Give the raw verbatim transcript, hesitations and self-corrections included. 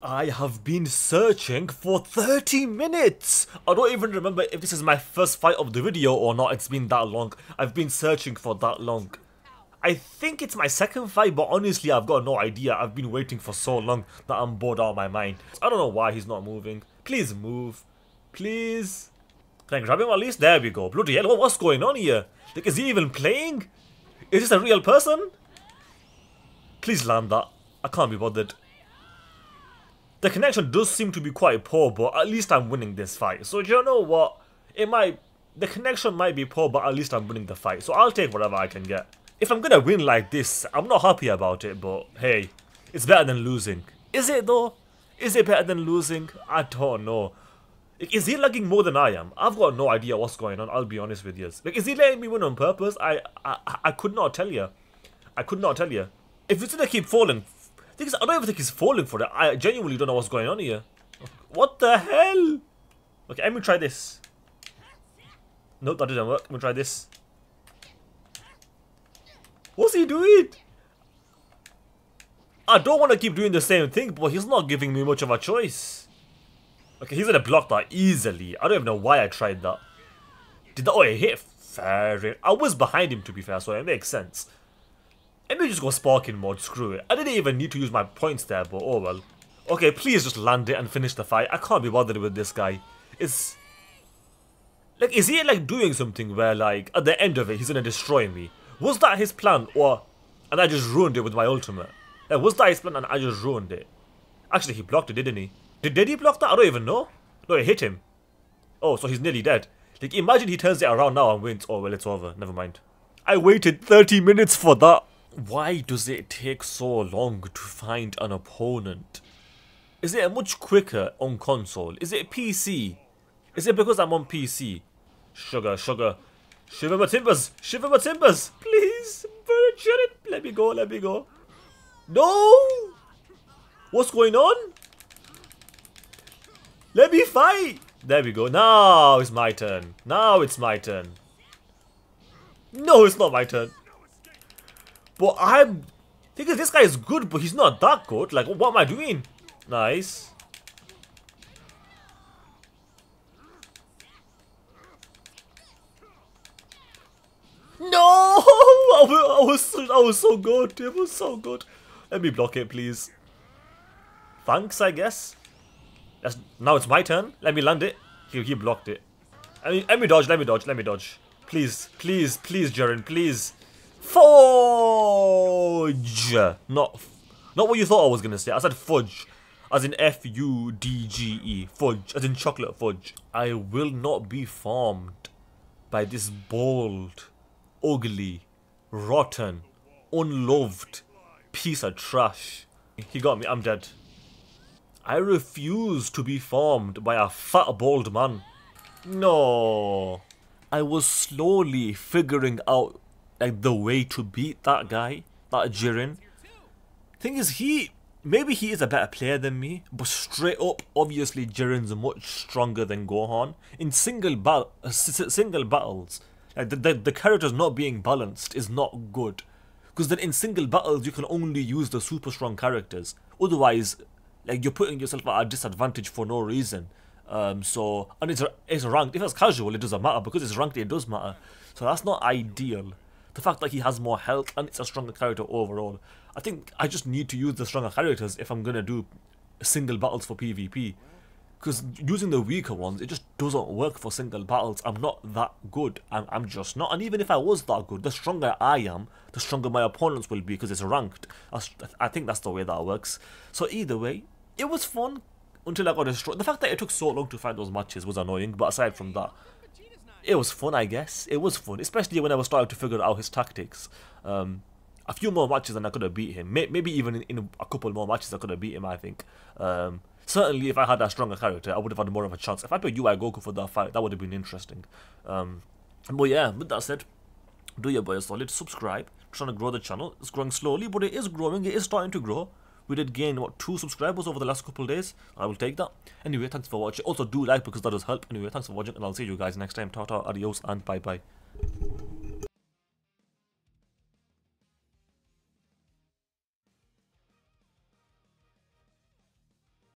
I have been searching for thirty minutes! I don't even remember if this is my first fight of the video or not, it's been that long. I've been searching for that long. I think it's my second fight, but honestly I've got no idea. I've been waiting for so long that I'm bored out of my mind. I don't know why he's not moving. Please move. Please. Can I grab him at least? There we go. Bloody hell, what's going on here? Like, is he even playing? Is this a real person? Please land that. I can't be bothered. The connection does seem to be quite poor, but at least I'm winning this fight. So you know what? It might... The connection might be poor, but at least I'm winning the fight. So I'll take whatever I can get. If I'm gonna win like this, I'm not happy about it, but hey, it's better than losing. Is it though? Is it better than losing? I don't know. Is he lagging more than I am? I've got no idea what's going on, I'll be honest with you. Like, is he letting me win on purpose? I I, I could not tell you. I could not tell you. If it's gonna keep falling... I don't even think he's falling for it. I genuinely don't know what's going on here. What the hell? Okay, let me try this. Nope, that didn't work. Let me try this. What's he doing? I don't want to keep doing the same thing, but he's not giving me much of a choice. Okay, he's gonna block that easily. I don't even know why I tried that. Did that? Oh, it hit fair. I was behind him, to be fair, so it makes sense. Let me just go sparking mode, screw it. I didn't even need to use my points there, but oh well. Okay, please just land it and finish the fight. I can't be bothered with this guy. It's... Like, is he like doing something where like, at the end of it, he's gonna destroy me? Was that his plan, or... And I just ruined it with my ultimate? Like, was that his plan and I just ruined it? Actually, he blocked it, didn't he? Did, did he block that? I don't even know. No, it hit him. Oh, so he's nearly dead. Like, imagine he turns it around now and wins. Oh well, it's over. Never mind. I waited thirty minutes for that. Why does it take so long to find an opponent? Is it much quicker on console? Is it P C? Is it because I'm on P C? Sugar, sugar. Shiver my timbers! Shiver my timbers! Please! Jiren! Let me go, let me go. No! What's going on? Let me fight! There we go. Now it's my turn. Now it's my turn. No, it's not my turn. But I'm... I think this guy is good, but he's not that good. Like, what am I doing? Nice. No! I was, I was, so, I was so good. It was so good. Let me block it, please. Thanks, I guess. That's, now it's my turn. Let me land it. He, he blocked it. I mean, let me dodge, let me dodge, let me dodge. Please, please, please, Jiren, please. Fudge! Not, not what you thought I was gonna say. I said fudge, as in F U D G E. Fudge, as in chocolate fudge. I will not be farmed by this bald, ugly, rotten, unloved piece of trash. He got me. I'm dead. I refuse to be farmed by a fat, bald man. No. I was slowly figuring out like the way to beat that guy, that Jiren. Thing is, he, maybe he is a better player than me, but straight up, obviously Jiren's much stronger than Gohan. In single battle, uh, single battles, like the, the, the characters not being balanced is not good. Because then in single battles, you can only use the super strong characters. Otherwise, like you're putting yourself at a disadvantage for no reason. Um, so, and it's, it's ranked. If it's casual, it doesn't matter. Because it's ranked, it does matter. So that's not ideal. The fact that he has more health and it's a stronger character overall. I think I just need to use the stronger characters if I'm going to do single battles for PvP. Because using the weaker ones, it just doesn't work for single battles. I'm not that good. I'm, I'm just not. And even if I was that good, the stronger I am, the stronger my opponents will be because it's ranked. I, I think that's the way that works. So either way, it was fun until I got destroyed. The fact that it took so long to find those matches was annoying, but aside from that, it was fun, I guess. It was fun, especially when I was starting to figure out his tactics. Um, a few more matches and I could have beat him. Maybe even in, in a couple more matches I could have beat him, I think. Um, certainly if I had a stronger character, I would have had more of a chance. If I put U I Goku for that fight, that would have been interesting. Um, but yeah, with that said, do your boy a solid. Subscribe. I'm trying to grow the channel. It's growing slowly, but it is growing. It is starting to grow. We did gain, what, two subscribers over the last couple of days. I will take that. Anyway, thanks for watching. Also, do like because that does help. Anyway, thanks for watching, and I'll see you guys next time. Ta-ta, adios, and bye-bye.